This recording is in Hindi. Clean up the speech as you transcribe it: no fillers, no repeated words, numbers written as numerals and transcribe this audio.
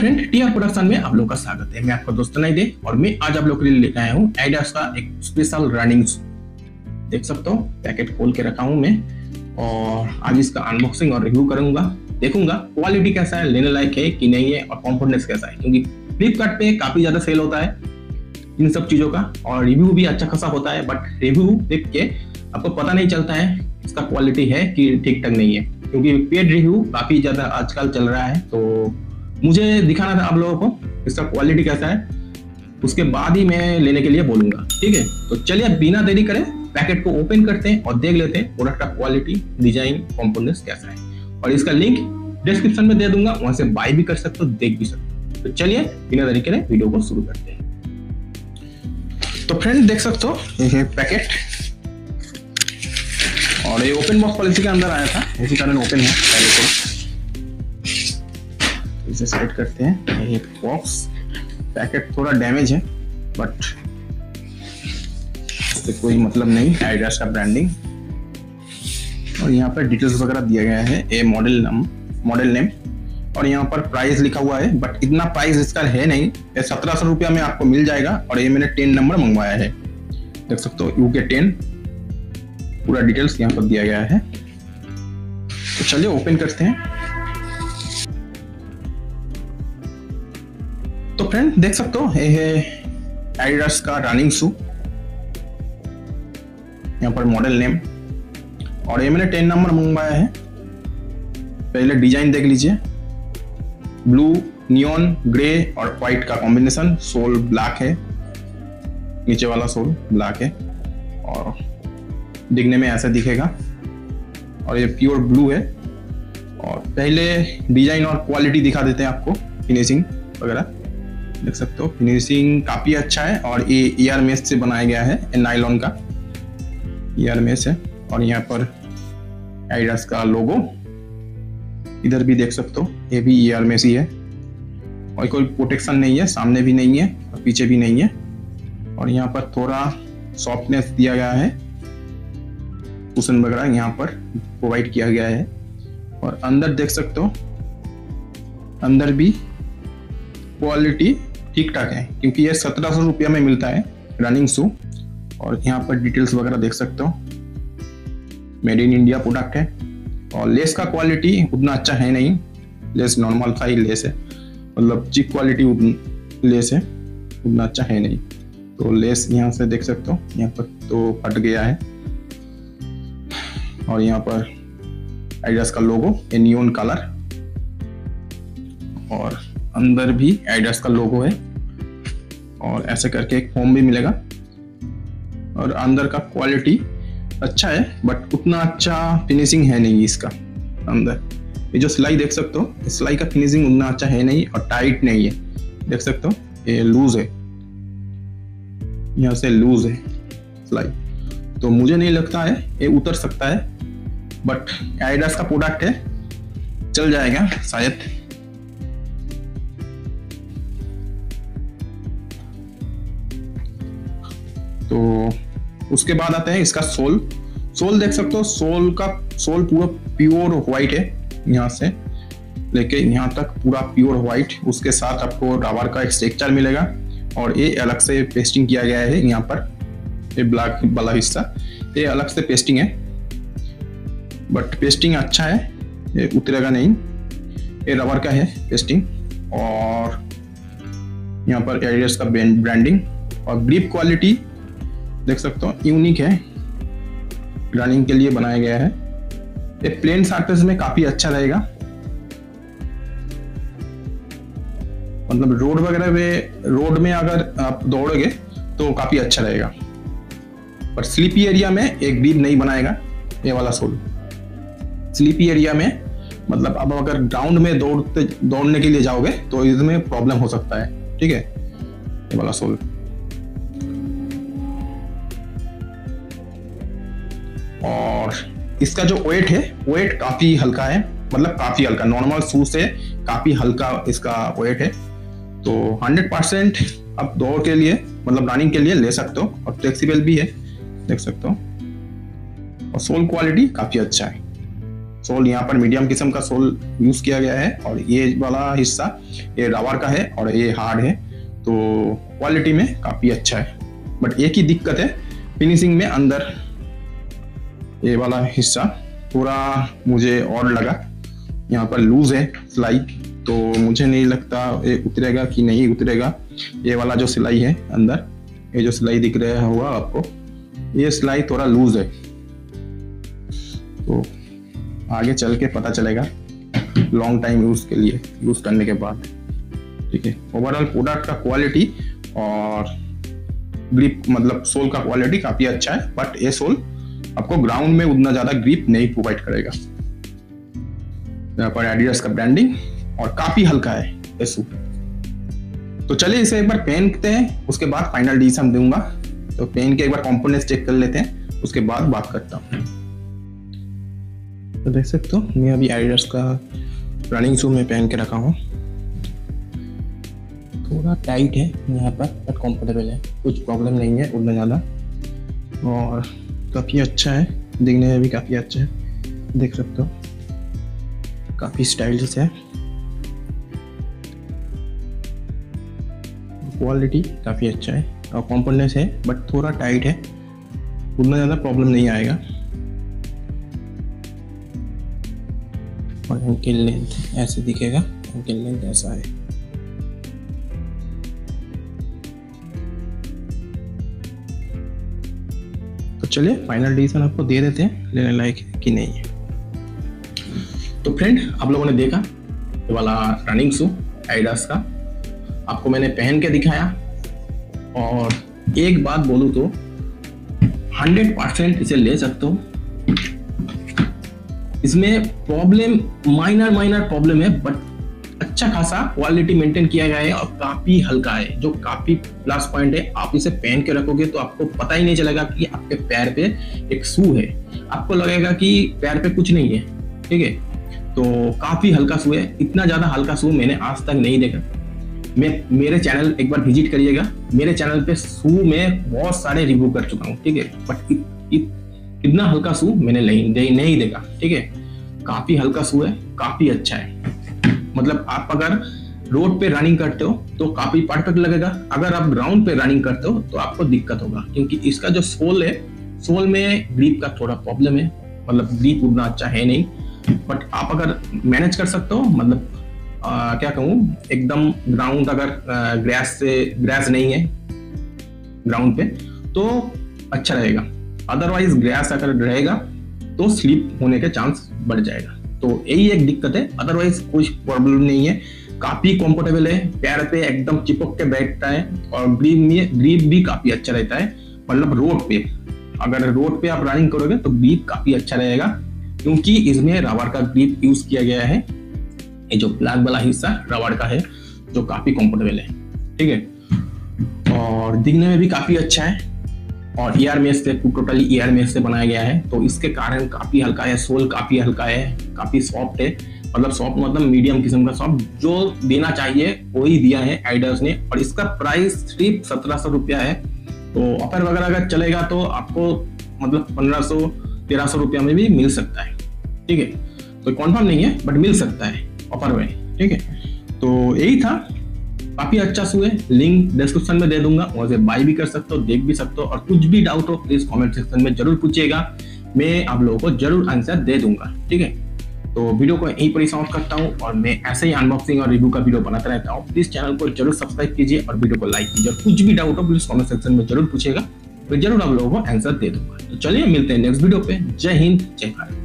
फ्रेंड टीआर प्रोडक्शन में आप लोगों का स्वागत है। मैं आपका दोस्त तनय दे और मैं आज आप लोगों के लिए लेकर आया हूं एडिडास का एक स्पेशल रनिंग शू। देख सकते हो पैकेट खोल के रखा हूं मैं और आज इसका अनबॉक्सिंग और रिव्यू करूंगा, देखूंगा क्वालिटी कैसा है, लेने लायक है कि नहीं है और कॉम्फर्टनेस कैसा है, क्योंकि फ्लिपकार्ट पे काफी ज्यादा सेल होता है इन सब चीजों का और रिव्यू भी अच्छा खासा होता है। बट रिव्यू देख के आपको पता नहीं चलता है इसका क्वालिटी है कि ठीक ठाक नहीं है, क्योंकि पेड रिव्यू काफी ज्यादा आजकल चल रहा है। तो मुझे दिखाना था आप लोगों को इसका क्वालिटी कैसा है, उसके बाद ही मैं लेने के लिए बोलूंगा, ठीक है। तो चलिए बिना देरी करें पैकेट को ओपन करते हैं और देख लेते हैं प्रोडक्ट का क्वालिटी, डिजाइन, कंपोनेंट्स कैसा है। और इसका लिंक डिस्क्रिप्शन में दे दूंगा, वहां से बाय भी कर सकते हो, देख भी सकते हो। तो चलिए बिना देरी करें वीडियो को शुरू करते हैं। तो फ्रेंड देख सकते हो ये पैकेट और ये ओपन बॉक्स पॉलिसी के अंदर आया था, इसी कारण ओपन है। पहले को इसे सेट करते हैं। ये बॉक्स पैकेट थोड़ा डैमेज है बट इससे कोई मतलब नहीं, एडिडास का ब्रांडिंग और यहाँ पर डिटेल्स वगैरह दिया गया है, ए मॉडल नेम और यहाँ पर प्राइस लिखा हुआ है बट इतना प्राइस इसका है नहीं, 1700 रुपया में आपको मिल जाएगा। और ये मैंने 10 नंबर मंगवाया है, देख सकते हो UK 10, पूरा डिटेल्स यहाँ पर दिया गया है। तो चलिए ओपन करते हैं। तो फ्रेंड देख सकते हो ये है एडिडास का रनिंग शू, यहाँ पर मॉडल नेम और ये मैंने 10 नंबर मंगवाया है। पहले डिजाइन देख लीजिए, ब्लू, नियॉन, ग्रे और व्हाइट का कॉम्बिनेशन। सोल ब्लैक है, नीचे वाला सोल ब्लैक है और दिखने में ऐसा दिखेगा। और ये प्योर ब्लू है। और पहले डिजाइन और क्वालिटी दिखा देते हैं आपको, फिनिशिंग वगैरह देख सकते हो, फिनिशिंग काफी अच्छा है। और ये ईयर मेश से बनाया गया है, नाइलॉन का ईयर मेश है। और यहाँ पर एडिडास का लोगो इधर भी देख सकते हो, ये भी ईयर मेश ही है और कोई प्रोटेक्शन नहीं है, सामने भी नहीं है और पीछे भी नहीं है। और यहाँ पर थोड़ा सॉफ्टनेस दिया गया है, कुशन वगैरह यहाँ पर प्रोवाइड किया गया है। और अंदर देख सकते हो, अंदर भी क्वालिटी ठीक ठाक है क्योंकि ये 1700 रुपया में मिलता है रनिंग शू। और यहाँ पर डिटेल्स वगैरह देख सकते हो, मेड इन इंडिया प्रोडक्ट है। और लेस का क्वालिटी उतना अच्छा है नहीं, लेस नॉर्मल था ही लेस है, मतलब चीप क्वालिटी लेस है, उतना अच्छा है नहीं। तो लेस यहाँ से देख सकते हो, यहाँ पर तो फट गया है। और यहाँ पर एडिडास का लोगो, ये नियॉन कलर और अंदर भी एडिडास का लोगो है। और ऐसे करके एक फॉर्म भी मिलेगा। और अंदर का क्वालिटी अच्छा है बट उतना अच्छा फिनिशिंग है नहीं इसका। अंदर ये जो सिलाई देख सकते हो, सिलाई का फिनिशिंग उतना अच्छा है नहीं और टाइट नहीं है, देख सकते हो ये लूज है, यहाँ से लूज है सिलाई। तो मुझे नहीं लगता है ये उतर सकता है बट एडिडास का प्रोडक्ट है, चल जाएगा शायद। तो उसके बाद आते हैं इसका सोल। सोल देख सकते हो, सोल का सोल पूरा प्योर व्हाइट है, यहाँ से लेके यहाँ तक पूरा प्योर व्हाइट। उसके साथ आपको रबर का स्ट्रक्चर मिलेगा और ये अलग से पेस्टिंग किया गया है, यहाँ पर ये ब्लैक वाला हिस्सा ये अलग से पेस्टिंग है बट पेस्टिंग अच्छा है, ये उतरेगा नहीं, ये रबर का है पेस्टिंग। और यहाँ पर एडिडास का ब्रांडिंग और ग्रिप क्वालिटी देख सकते हो, यूनिक है, रनिंग के लिए बनाया गया है। ये प्लेन सरफेस में काफी अच्छा रहेगा, मतलब रोड वगैरह में, रोड में अगर आप दौड़ोगे तो काफी अच्छा रहेगा। पर स्लीपी एरिया में एक ग्रिप नहीं बनाएगा ये वाला सोल, स्लीपी एरिया में मतलब अब अगर ग्राउंड में दौड़ने के लिए जाओगे तो इसमें प्रॉब्लम हो सकता है, ठीक है ये वाला सोल। और इसका जो वेट है, वेट काफी हल्का है, मतलब काफी हल्का, नॉर्मल शू से काफी हल्का इसका वेट है। तो 100% आप दौड़ के लिए मतलब रनिंग के लिए ले सकते हो और फ्लेक्सिबल भी है, देख सकते हो। और सोल क्वालिटी काफी अच्छा है। सोल यहाँ पर मीडियम किस्म का सोल यूज किया गया है और ये वाला हिस्सा ये रबर का है और ये हार्ड है, तो क्वालिटी में काफी अच्छा है। बट एक ही दिक्कत है फिनिशिंग में, अंदर ये वाला हिस्सा थोड़ा मुझे और लगा यहाँ पर लूज है सिलाई, तो मुझे नहीं लगता ये उतरेगा कि नहीं उतरेगा। ये वाला जो सिलाई है अंदर, ये जो सिलाई दिख रहा होगा आपको, ये सिलाई थोड़ा लूज है, तो आगे चल के पता चलेगा लॉन्ग टाइम यूज के लिए, यूज करने के बाद। ठीक है, ओवरऑल प्रोडक्ट का क्वालिटी और ग्रिप मतलब सोल का क्वालिटी काफी अच्छा है, बट ये सोल आपको ग्राउंड में उतना ज्यादा ग्रिप नहीं प्रोवाइड करेगा। यहाँ पर एडिडास का ब्रांडिंग और काफी हल्का है ये सूट। तो चलिए इसे एक बार पहनते हैं, उसके बाद फाइनल डिसीजन दूंगा। तो पहन के एक बार कंपोनेंट्स चेक कर लेते हैं, उसके बाद बात करता हूँ। तो देख सकते हो मैं अभी एडिडास का रनिंग शू में पहन के रखा हूँ। थोड़ा टाइट है यहाँ पर बट कंफर्टेबल है, कुछ प्रॉब्लम नहीं है उतना ज़्यादा, और काफ़ी अच्छा है, दिखने में भी काफ़ी अच्छा है। देख सकते हो काफ़ी स्टाइलिश है, क्वालिटी काफ़ी अच्छा है और कंफर्टनेस है, बट थोड़ा टाइट है, उतना ज़्यादा प्रॉब्लम नहीं आएगा। और एंकल लेंथ ऐसे दिखेगा, एंकल लेंथ ऐसा है। तो चलिए फाइनल डिसीजन आपको दे देते हैं, लेने लायक है कि नहीं है। तो फ्रेंड, आप लोगों ने देखा ये वाला रनिंग शू एडिडास का, आपको मैंने पहन के दिखाया। और एक बात बोलूँ तो 100% इसे ले सकते हो, इसमें प्रॉब्लम माइनर प्रॉब्लम है, बट अच्छा खासा क्वालिटी मेंटेन किया गया है और काफ़ी हल्का है, जो काफ़ी प्लस पॉइंट है। आप इसे पहन के रखोगे तो आपको पता ही नहीं चलेगा कि आपके पैर पे एक शू है, आपको लगेगा कि पैर पे कुछ नहीं है। ठीक है, तो काफ़ी हल्का शू है, इतना ज़्यादा हल्का शू मैंने आज तक नहीं देखा। मेरे चैनल एक बार विजिट करिएगा, मेरे चैनल पे शू में बहुत सारे रिव्यू कर चुका हूँ। ठीक है, बट इतना हल्का शू मैंने नहीं देखा। ठीक है, काफी हल्का शू है, काफी अच्छा है। मतलब आप अगर रोड पे रनिंग करते हो तो काफी परफेक्ट लगेगा, अगर आप ग्राउंड पे रनिंग करते हो तो आपको दिक्कत होगा, क्योंकि इसका जो सोल है, सोल में ग्रिप का थोड़ा प्रॉब्लम है, मतलब ग्रिप उतना अच्छा है नहीं। बट आप अगर मैनेज कर सकते हो, मतलब क्या कहूँ, एकदम ग्राउंड अगर ग्रास नहीं है ग्राउंड पे तो अच्छा रहेगा, अदरवाइज ग्रास अगर रहेगा तो स्लिप होने के चांस बढ़ जाएगा। तो यही एक दिक्कत है, अदरवाइज कुछ प्रॉब्लम नहीं है, काफ़ी कंफर्टेबल है, पैर पे एकदम चिपक के बैठता है और ग्रिप भी काफ़ी अच्छा रहता है। मतलब रोड पे अगर रोड पे आप रनिंग करोगे तो ग्रिप काफ़ी अच्छा रहेगा, क्योंकि इसमें रबर का ग्रिप यूज किया गया है। ये जो ब्लैक वाला हिस्सा रबर का है, जो काफ़ी कंफर्टेबल है। ठीक है, और दिखने में भी काफ़ी अच्छा है, और ईयर मेश से टोटली ईयर मेश से बनाया गया है, तो इसके कारण काफ़ी हल्का है, सोल काफ़ी हल्का है, काफ़ी सॉफ्ट है। मतलब सॉफ्ट मतलब मीडियम किस्म का सॉफ्ट, जो देना चाहिए वही दिया है एडिडास ने। और इसका प्राइस सिर्फ 1700 रुपया है, तो ऑफर वगैरह अगर चलेगा तो आपको मतलब 1500-1300 रुपया में भी मिल सकता है। ठीक है, तो कन्फर्म नहीं है बट मिल सकता है ऑफर में। ठीक है, तो यही था, काफी अच्छा शू है। लिंक डिस्क्रिप्शन में दे दूंगा, वहां से बाय भी कर सकते हो, देख भी सकते हो। और कुछ भी डाउट हो प्लीज कमेंट सेक्शन में जरूर पूछिएगा, मैं आप लोगों को जरूर आंसर दे दूंगा। ठीक है, तो वीडियो को यहीं पर ही समाप्त करता हूं, और मैं ऐसे ही अनबॉक्सिंग और रिव्यू का वीडियो बनाता रहता हूँ। प्लीज चैनल को जरूर सब्सक्राइब कीजिए और वीडियो को लाइक कीजिए, और कुछ भी डाउट हो प्लीज कॉमेंट सेक्शन में जरूर पूछेगा, मैं जरूर आप लोगों को आंसर दे दूंगा। तो चलिए मिलते हैं नेक्स्ट वीडियो पे। जय हिंद, जय भारत।